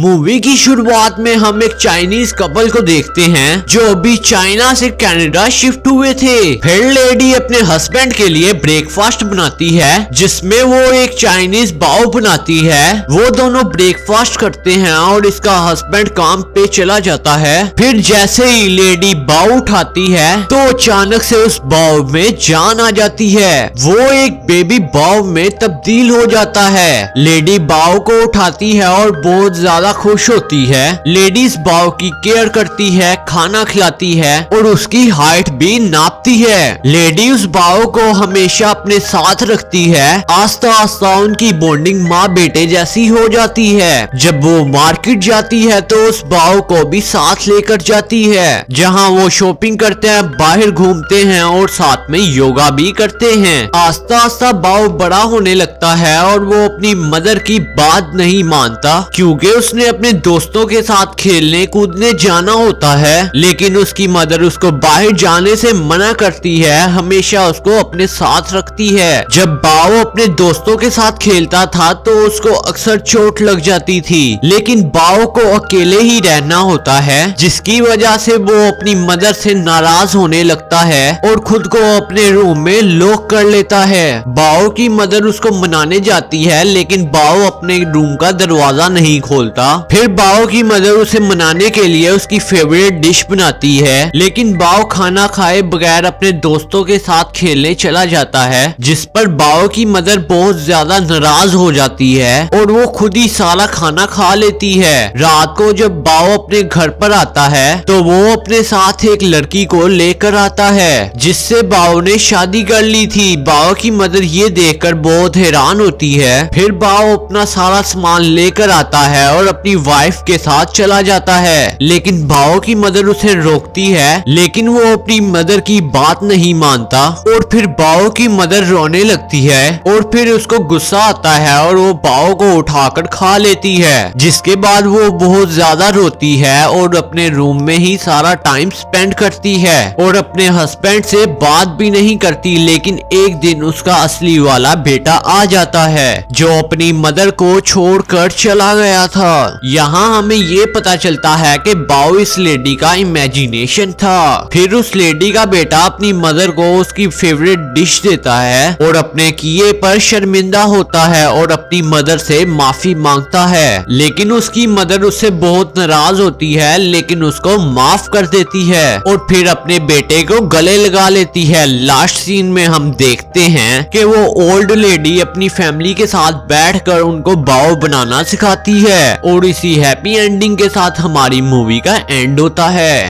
Movie की शुरुआत में हम एक चाइनीज कपल को देखते हैं जो अभी चाइना से कनाडा शिफ्ट हुए थे। फिर लेडी अपने हस्बैंड के लिए ब्रेकफास्ट बनाती है जिसमें वो एक चाइनीज बाओ बनाती है। वो दोनों ब्रेकफास्ट करते हैं और इसका हस्बैंड काम पे चला जाता है। फिर जैसे ही लेडी बाओ उठाती है तो अचानक से उस बाओ में जान आ जाती है। वो एक बेबी बाओ में तब्दील हो जाता है। लेडी बाओ को उठाती है और बहुत खुश होती है। लेडीज बाओ की केयर करती है, खाना खिलाती है और उसकी हाइट भी नापती है। लेडीज बाओ को हमेशा अपने साथ रखती है। आस्ता आस्ता उनकी बॉन्डिंग माँ बेटे जैसी हो जाती है। जब वो मार्केट जाती है तो उस बाओ को भी साथ लेकर जाती है, जहाँ वो शॉपिंग करते हैं, बाहर घूमते हैं और साथ में योगा भी करते हैं। आस्ता आस्ता बाओ बड़ा होने लगता है और वो अपनी मदर की बात नहीं मानता क्योंकि उसने अपने दोस्तों के साथ खेलने कूदने जाना होता है। लेकिन उसकी मदर उसको बाहर जाने से मना करती है, हमेशा उसको अपने साथ रखती है। जब बाओ अपने दोस्तों के साथ खेलता था तो उसको अक्सर चोट लग जाती थी, लेकिन बाओ को अकेले ही रहना होता है जिसकी वजह से वो अपनी मदर से नाराज होने लगता है और खुद को अपने रूम में लॉक कर लेता है। बाओ की मदर उसको मनाने जाती है लेकिन बाओ अपने रूम का दरवाजा नहीं खोलता। फिर बाओ की मदर उसे मनाने के लिए उसकी फेवरेट डिश बनाती है, लेकिन बाओ खाना खाए बगैर अपने दोस्तों के साथ खेलने चला जाता है, जिस पर बाओ की मदर बहुत ज्यादा नाराज हो जाती है और वो खुद ही सारा खाना खा लेती है। रात को जब बाओ अपने घर पर आता है तो वो अपने साथ एक लड़की को लेकर आता है जिससे बाओ ने शादी कर ली थी। बाओ की मदर ये देख कर बहुत हैरान होती है। फिर बाओ अपना सारा सामान लेकर आता है और अपनी वाइफ के साथ चला जाता है, लेकिन बाओ की मदर उसे रोकती है, लेकिन वो अपनी मदर की बात नहीं मानता और फिर बाओ की मदर रोने लगती है और फिर उसको गुस्सा आता है और वो बाओ को उठाकर खा लेती है, जिसके बाद वो बहुत ज्यादा रोती है और अपने रूम में ही सारा टाइम स्पेंड करती है और अपने हस्बैंड से बात भी नहीं करती। लेकिन एक दिन उसका असली वाला बेटा आ जाता है जो अपनी मदर को छोड़कर चला गया था। यहाँ हमें ये पता चलता है कि बाओ इस लेडी का इमेजिनेशन था। फिर उस लेडी का बेटा अपनी मदर को उसकी फेवरेट डिश देता है और अपने किए पर शर्मिंदा होता है और अपनी मदर से माफी मांगता है, लेकिन उसकी मदर उससे बहुत नाराज होती है लेकिन उसको माफ कर देती है और फिर अपने बेटे को गले लगा लेती है। लास्ट सीन में हम देखते हैं कि वो ओल्ड लेडी अपनी फैमिली के साथ बैठकर उनको बाओ बनाना सिखाती है और इसी हैप्पी एंडिंग के साथ हमारी मूवी का एंड होता है।